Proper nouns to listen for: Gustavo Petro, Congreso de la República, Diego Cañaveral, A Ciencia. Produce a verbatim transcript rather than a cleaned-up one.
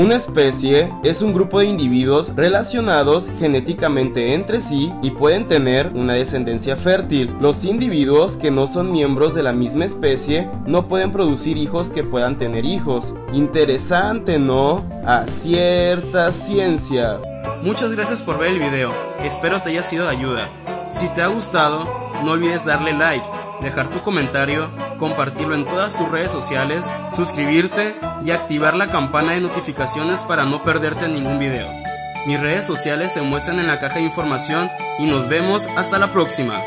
Una especie es un grupo de individuos relacionados genéticamente entre sí y pueden tener una descendencia fértil. Los individuos que no son miembros de la misma especie no pueden producir hijos que puedan tener hijos. Interesante, ¿no? A cierta ciencia. Muchas gracias por ver el video, espero te haya sido de ayuda. Si te ha gustado, no olvides darle like, dejar tu comentario, compartirlo en todas tus redes sociales, suscribirte y activar la campana de notificaciones para no perderte ningún video. Mis redes sociales se muestran en la caja de información y nos vemos hasta la próxima.